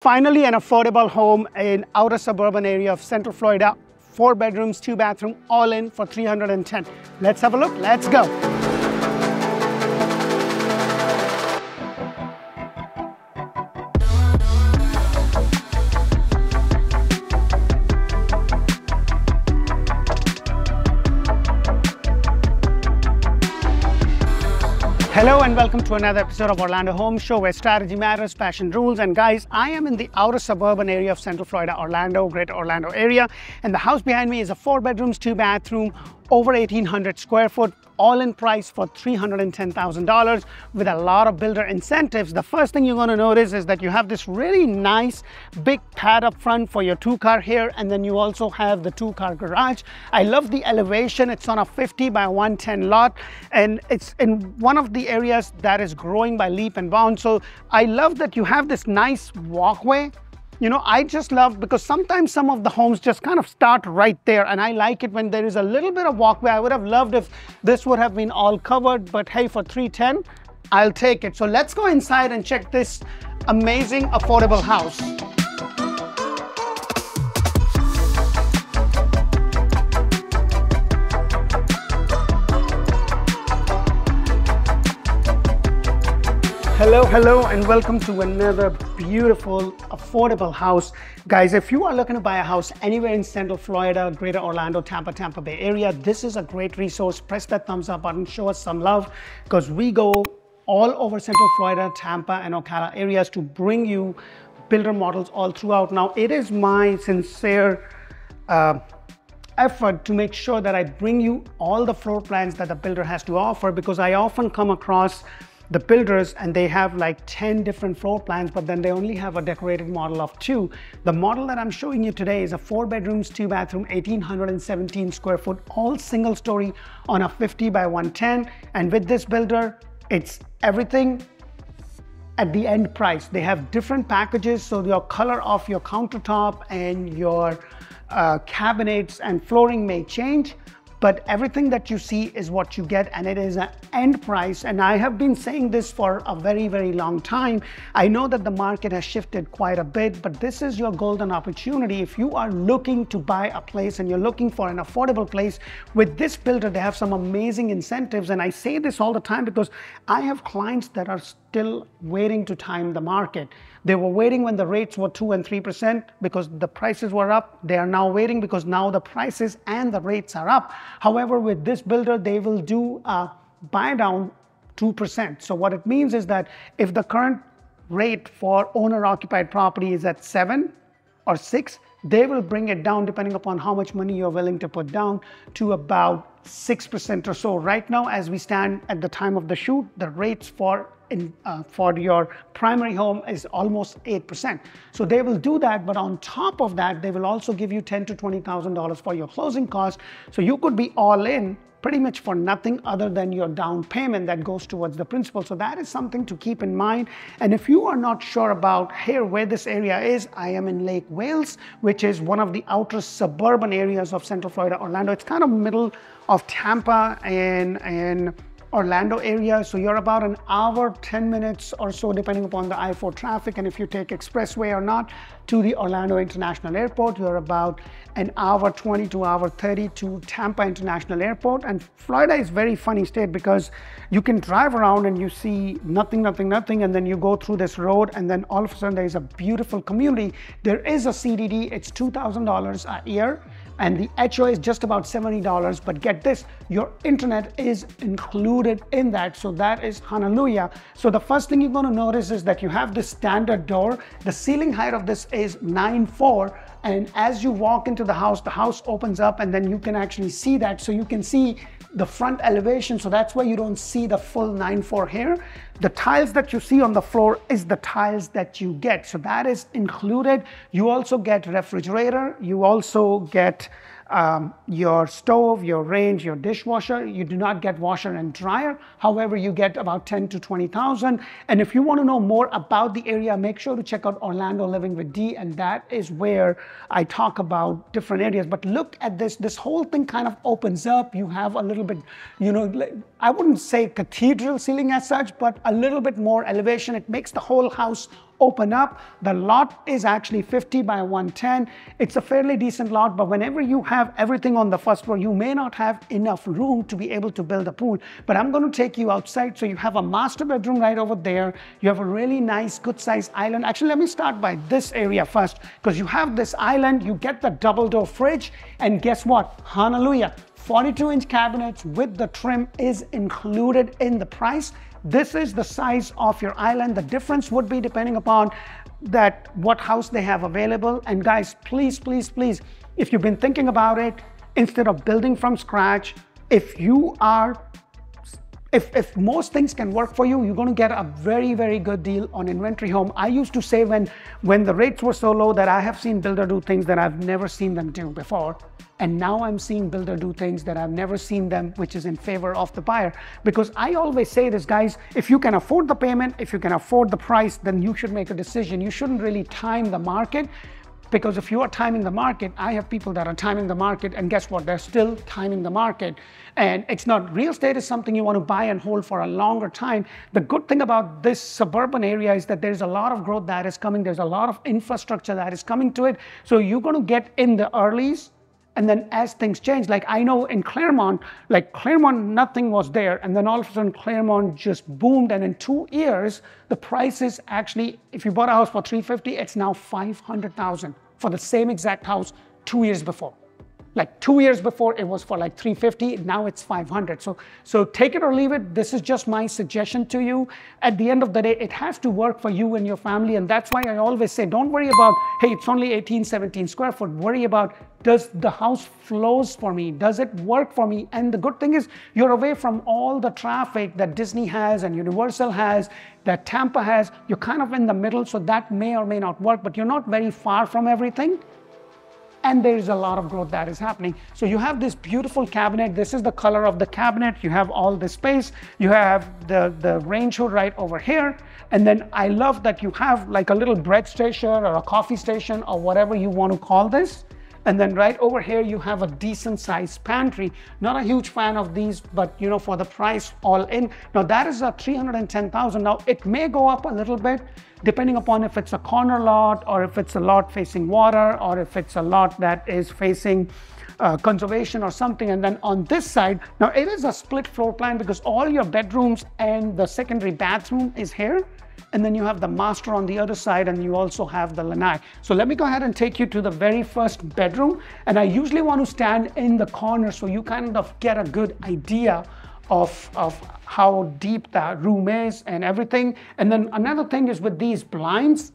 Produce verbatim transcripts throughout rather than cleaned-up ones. Finally, an affordable home in outer suburban area of Central Florida. Four bedrooms, two bathroom, all in for three hundred ten. Let's have a look, let's go. Hello and welcome to another episode of Orlando Home Show, where strategy matters, passion rules. And guys, I am in the outer suburban area of Central Florida, Orlando, Greater Orlando area. And the house behind me is a four bedrooms, two bathroom, over eighteen hundred square foot, all in price for three hundred ten thousand dollars with a lot of builder incentives. The first thing you're going to notice is that you have this really nice big pad up front for your two car here, and then you also have the two car garage. I love the elevation. It's on a fifty by one ten lot, and it's in one of the areas that is growing by leap and bound. So I love that you have this nice walkway. You know, I just love, because sometimes some of the homes just kind of start right there, and I like it when there is a little bit of walkway. I would have loved if this would have been all covered, but hey, for three ten, I'll take it. So let's go inside and check this amazing affordable house. Hello, hello, and welcome to another beautiful, affordable house. Guys, if you are looking to buy a house anywhere in Central Florida, Greater Orlando, Tampa, Tampa Bay area, this is a great resource. Press that thumbs up button, show us some love, because we go all over Central Florida, Tampa, and Ocala areas to bring you builder models all throughout. Now, it is my sincere uh, effort to make sure that I bring you all the floor plans that the builder has to offer, because I often come across the builders and they have like ten different floor plans, but then they only have a decorated model of two. The model that I'm showing you today is a four bedrooms, two bathroom, eighteen seventeen square foot, all single story on a fifty by one ten. And with this builder, it's everything at the end price. They have different packages. So your color of your countertop and your uh, cabinets and flooring may change, but everything that you see is what you get, and it is an end price. And I have been saying this for a very, very long time. I know that the market has shifted quite a bit, but this is your golden opportunity. If you are looking to buy a place and you're looking for an affordable place, with this builder, they have some amazing incentives. And I say this all the time because I have clients that are still waiting to time the market. They were waiting when the rates were two and three percent because the prices were up. They are now waiting because now the prices and the rates are up. However, with this builder, they will do a buy down two percent. So what it means is that if the current rate for owner-occupied property is at seven or six, they will bring it down, depending upon how much money you're willing to put down, to about six percent or so. Right now, as we stand at the time of the shoot, the rates for In, uh, for your primary home is almost eight percent. So they will do that, but on top of that, they will also give you ten to twenty thousand dollars for your closing costs. So you could be all in pretty much for nothing other than your down payment that goes towards the principal. So that is something to keep in mind. And if you are not sure about here where this area is, I am in Lake Wales, which is one of the outer suburban areas of Central Florida, Orlando. It's kind of middle of Tampa and and Orlando area, so you're about an hour, ten minutes or so, depending upon the I four traffic, and if you take expressway or not, to the Orlando International Airport. You're about an hour twenty to hour thirty to Tampa International Airport. And Florida is very funny state, because you can drive around and you see nothing, nothing, nothing, and then you go through this road, and then all of a sudden there is a beautiful community. There is a C D D, it's two thousand dollars a year, and the H O A is just about seventy dollars, but get this, your internet is included in that, so that is hallelujah. So the first thing you're gonna notice is that you have this standard door. The ceiling height of this is nine four, and as you walk into the house, the house opens up, and then you can actually see that. So you can see the front elevation, so that's why you don't see the full nine four here. The tiles that you see on the floor is the tiles that you get, so that is included. You also get refrigerator, you also get um, your stove, your range, your dishwasher. You do not get washer and dryer. However, you get about ten to twenty thousand. And if you want to know more about the area, make sure to check out Orlando Living with Dee, and that is where I talk about different areas. But look at this, this whole thing kind of opens up. You have a little bit, you know, I wouldn't say cathedral ceiling as such, but a little bit more elevation. It makes the whole house open up. The lot is actually fifty by one ten. It's a fairly decent lot, but whenever you have everything on the first floor, you may not have enough room to be able to build a pool. But I'm going to take you outside. So you have a master bedroom right over there. You have a really nice, good sized island. Actually, let me start by this area first, because you have this island, you get the double door fridge, and guess what? Hallelujah. forty-two inch cabinets with the trim is included in the price. This is the size of your island. The difference would be depending upon that what house they have available. And guys, please, please, please, if you've been thinking about it, instead of building from scratch, if you are If, if most things can work for you, you're going to get a very, very good deal on inventory home. I used to say when, when the rates were so low that I have seen builder do things that I've never seen them do before. And now I'm seeing builder do things that I've never seen them, which is in favor of the buyer. Because I always say this, guys, if you can afford the payment, if you can afford the price, then you should make a decision. You shouldn't really time the market. Because if you are timing the market, I have people that are timing the market, and guess what? They're still timing the market. And it's not, real estate is something you want to buy and hold for a longer time. The good thing about this suburban area is that there's a lot of growth that is coming. There's a lot of infrastructure that is coming to it. So you're going to get in the earlies. And then as things change, like I know in Clermont, like Clermont, nothing was there. And then all of a sudden Clermont just boomed. And in two years, the price is actually, if you bought a house for three fifty, it's now five hundred thousand for the same exact house two years before. Like two years before it was for like three fifty, now it's five hundred. So, so take it or leave it. This is just my suggestion to you. At the end of the day, it has to work for you and your family. And that's why I always say, don't worry about, hey, it's only eighteen, seventeen square foot. Worry about, does the house flows for me? Does it work for me? And the good thing is you're away from all the traffic that Disney has and Universal has, that Tampa has. You're kind of in the middle. So that may or may not work, but you're not very far from everything. And there is a lot of growth that is happening. So you have this beautiful cabinet. This is the color of the cabinet. You have all the space. You have the, the range hood right over here. And then I love that you have like a little bread station or a coffee station or whatever you want to call this. And then right over here, you have a decent sized pantry. Not a huge fan of these, but you know, for the price all in. Now that is a three hundred ten thousand dollars. Now it may go up a little bit depending upon if it's a corner lot or if it's a lot facing water or if it's a lot that is facing uh, conservation or something. And then on this side, now it is a split floor plan because all your bedrooms and the secondary bathroom is here. And then you have the master on the other side, and you also have the lanai. So let me go ahead and take you to the very first bedroom. And I usually want to stand in the corner so you kind of get a good idea of, of how deep that room is and everything. And then another thing is with these blinds,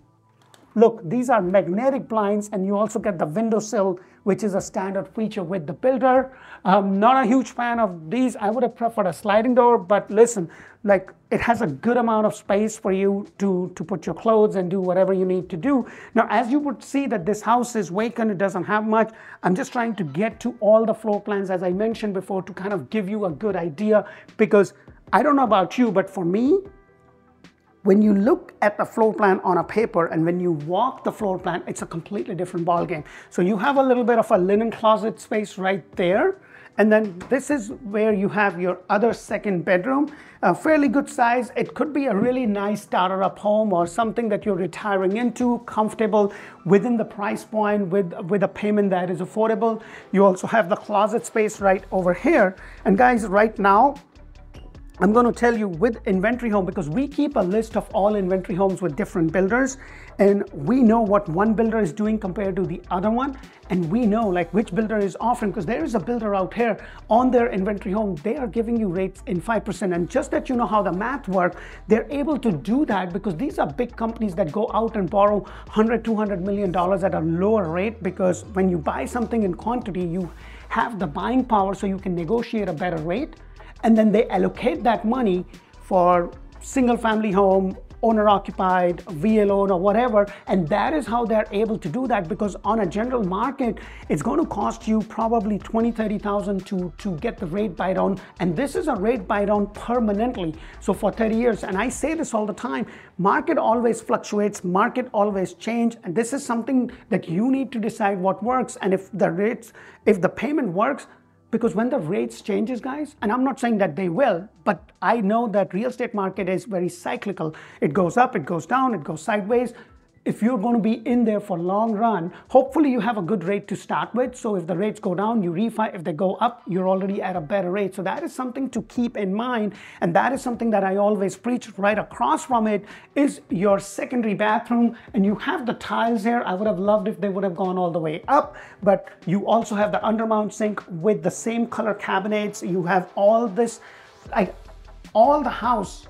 look, these are magnetic blinds, and you also get the windowsill, which is a standard feature with the builder. I'm not a huge fan of these. I would have preferred a sliding door, but listen, like it has a good amount of space for you to, to put your clothes and do whatever you need to do. Now, as you would see that this house is vacant, it doesn't have much. I'm just trying to get to all the floor plans, as I mentioned before, to kind of give you a good idea, because I don't know about you, but for me, when you look at the floor plan on a paper and when you walk the floor plan, it's a completely different ball game. So you have a little bit of a linen closet space right there. And then this is where you have your other second bedroom, a fairly good size. It could be a really nice starter up home or something that you're retiring into, comfortable within the price point with, with a payment that is affordable. You also have the closet space right over here. And guys, right now, I'm going to tell you with inventory home, because we keep a list of all inventory homes with different builders, and we know what one builder is doing compared to the other one, and we know like which builder is offering, because there is a builder out here on their inventory home, they are giving you rates in five percent. And just that you know how the math works, they're able to do that because these are big companies that go out and borrow one hundred, two hundred million dollars at a lower rate, because when you buy something in quantity, you have the buying power, so you can negotiate a better rate. And then they allocate that money for single family home, owner occupied, V A loan or whatever. And that is how they're able to do that, because on a general market, it's going to cost you probably twenty, thirty thousand to, to get the rate buy down. And this is a rate buy down permanently. So for thirty years, and I say this all the time, market always fluctuates, market always change. And this is something that you need to decide what works. And if the rates, if the payment works, Because when the rates changes, guys, and I'm not saying that they will, but I know that real estate market is very cyclical. It goes up, it goes down, it goes sideways. If you're going to be in there for long run, hopefully you have a good rate to start with. So if the rates go down, you refi. If they go up, you're already at a better rate. So that is something to keep in mind. And that is something that I always preach. Right across from it is your secondary bathroom. And you have the tiles here. I would have loved if they would have gone all the way up. But you also have the undermount sink with the same color cabinets. You have all this. Like, all the house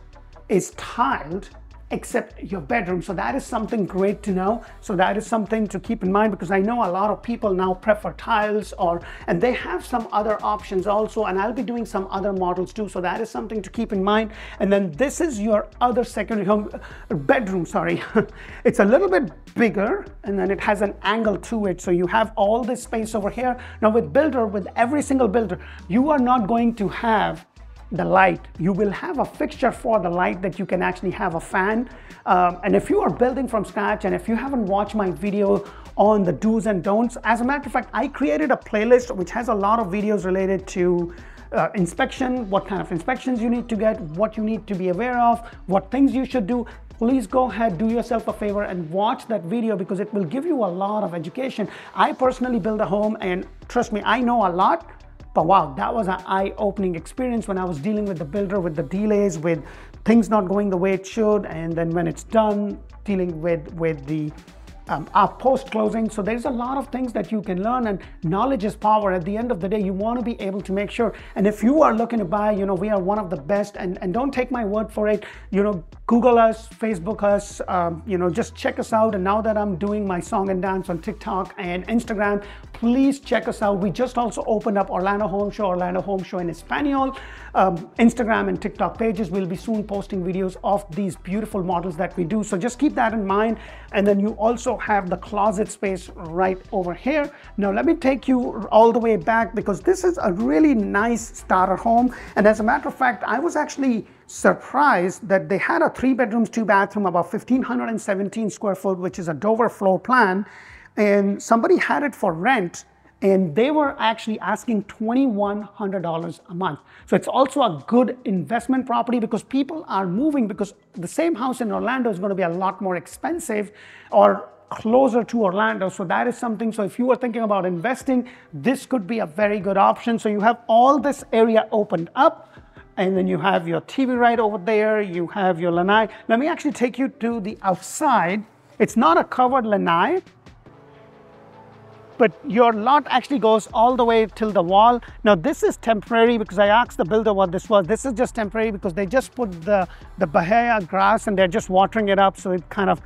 is tiled except your bedroom. So that is something great to know. So that is something to keep in mind, because I know a lot of people now prefer tiles, or and they have some other options also, and I'll be doing some other models too. So that is something to keep in mind. And then this is your other secondary home bedroom, sorry. It's a little bit bigger, and then it has an angle to it. So you have all this space over here. Now with builder, with every single builder, you are not going to have the light. You will have a fixture for the light that you can actually have a fan. Um, and if you are building from scratch, and if you haven't watched my video on the do's and don'ts, as a matter of fact, I created a playlist which has a lot of videos related to Uh, inspection, what kind of inspections you need to get, what you need to be aware of, what things you should do. Please go ahead, do yourself a favor and watch that video, because it will give you a lot of education. I personally build a home, and trust me, I know a lot. But wow, that was an eye-opening experience when I was dealing with the builder, with the delays, with things not going the way it should, and then when it's done, dealing with, with the um, uh, post-closing. So there's a lot of things that you can learn, and knowledge is power. At the end of the day, you want to be able to make sure. And if you are looking to buy, you know, we are one of the best, and, and don't take my word for it. You know, Google us, Facebook us, um, you know, just check us out. And now that I'm doing my song and dance on TikTok and Instagram, please check us out. We just also opened up Orlando Home Show, Orlando Home Show in Espanol, um, Instagram and TikTok pages. We'll be soon posting videos of these beautiful models that we do. So just keep that in mind. And then you also have the closet space right over here. Now let me take you all the way back, because this is a really nice starter home. And as a matter of fact, I was actually surprised that they had a three bedrooms, two bathroom, about fifteen seventeen square foot, which is a Dover floor plan. And somebody had it for rent, and they were actually asking twenty-one hundred dollars a month. So it's also a good investment property, because people are moving, because the same house in Orlando is going to be a lot more expensive or closer to Orlando. So that is something. So if you are thinking about investing, this could be a very good option. So you have all this area opened up, and then you have your T V right over there. You have your lanai. Let me actually take you to the outside. It's not a covered lanai, but your lot actually goes all the way till the wall. Now this is temporary, because I asked the builder what this was. This is just temporary, because they just put the, the Bahia grass, and they're just watering it up. So it kind of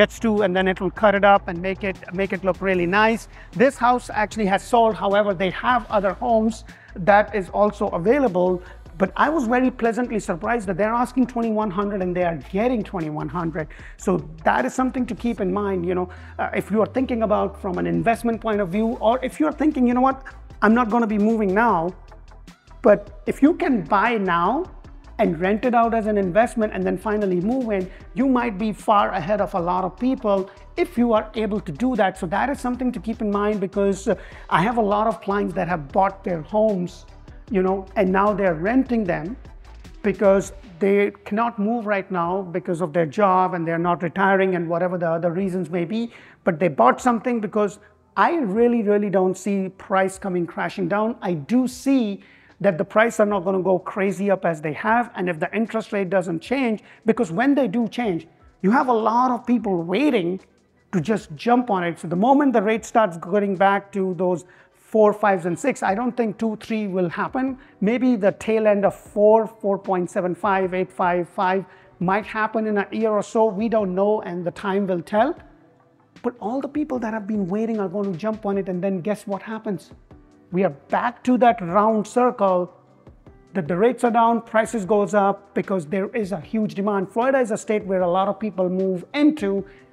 gets to, and then it will cut it up and make it, make it look really nice. This house actually has sold. However, they have other homes that is also available. But I was very pleasantly surprised that they're asking twenty-one hundred dollars and they are getting twenty-one hundred dollars. So that is something to keep in mind, you know, uh, if you are thinking about from an investment point of view, or if you're thinking, you know what, I'm not going to be moving now. But if you can buy now and rent it out as an investment and then finally move in, you might be far ahead of a lot of people if you are able to do that. So that is something to keep in mind, because uh, I have a lot of clients that have bought their homes, you know, and now they're renting them because they cannot move right now because of their job, and they're not retiring and whatever the other reasons may be. But they bought something, because I really, really don't see price coming crashing down. I do see that the prices are not going to go crazy up as they have. And if the interest rate doesn't change, because when they do change, you have a lot of people waiting to just jump on it. So the moment the rate starts getting back to those four, fives, and six, I don't think two, three will happen. Maybe the tail end of four, four point seven five, eight, five, five might happen in a year or so. We don't know, and the time will tell. But all the people that have been waiting are going to jump on it, and then guess what happens? We are back to that round circle that the rates are down, prices goes up, because there is a huge demand. Florida is a state where a lot of people move into,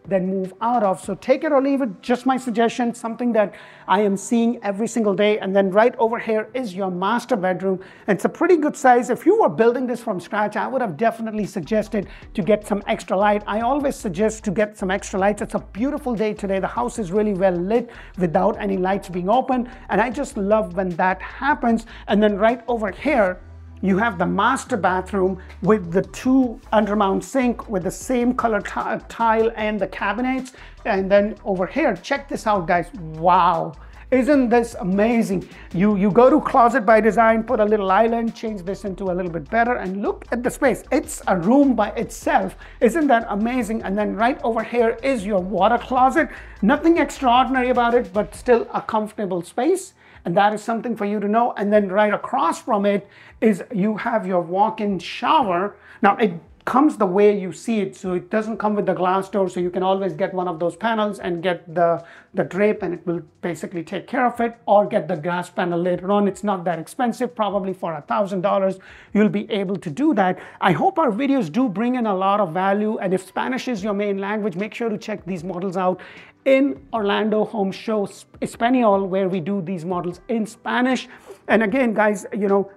then move out of. So take it or leave it, just my suggestion, something that I am seeing every single day. And then right over here is your master bedroom. And it's a pretty good size. If you were building this from scratch, I would have definitely suggested to get some extra light. I always suggest to get some extra lights. It's a beautiful day today. The house is really well lit without any lights being open. And I just love when that happens. And then right over here, you have the master bathroom with the two undermount sink with the same color tile and the cabinets. And then over here, check this out, guys. Wow. Isn't this amazing? You, you go to Closet by Design, put a little island, change this into a little bit better, and look at the space. It's a room by itself. Isn't that amazing? And then right over here is your water closet. Nothing extraordinary about it, but still a comfortable space. And that is something for you to know. And then right across from it is you have your walk-in shower. Now it comes the way you see it, so it doesn't come with the glass door, so you can always get one of those panels and get the, the drape and it will basically take care of it, or get the glass panel later on. It's not that expensive, probably for a thousand dollars you'll be able to do that. I hope our videos do bring in a lot of value, and if Spanish is your main language, make sure to check these models out in Orlando Home Show Espanol, where we do these models in Spanish. And again, guys, you know,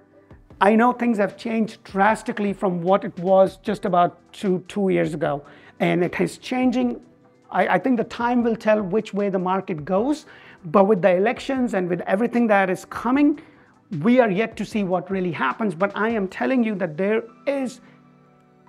I know things have changed drastically from what it was just about two, two years ago, and it is changing. I, I think the time will tell which way the market goes, but with the elections and with everything that is coming, we are yet to see what really happens. But I am telling you that there is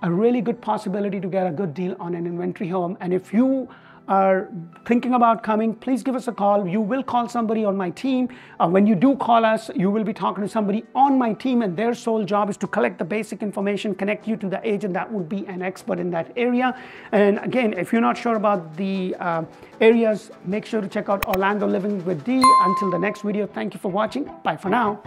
a really good possibility to get a good deal on an inventory home. And if you are thinking about coming, please give us a call. You will call somebody on my team. Uh, when you do call us, you will be talking to somebody on my team, and their sole job is to collect the basic information, connect you to the agent that would be an expert in that area. And again, if you're not sure about the uh, areas, make sure to check out Orlando Living with Dee. Until the next video, thank you for watching. Bye for now.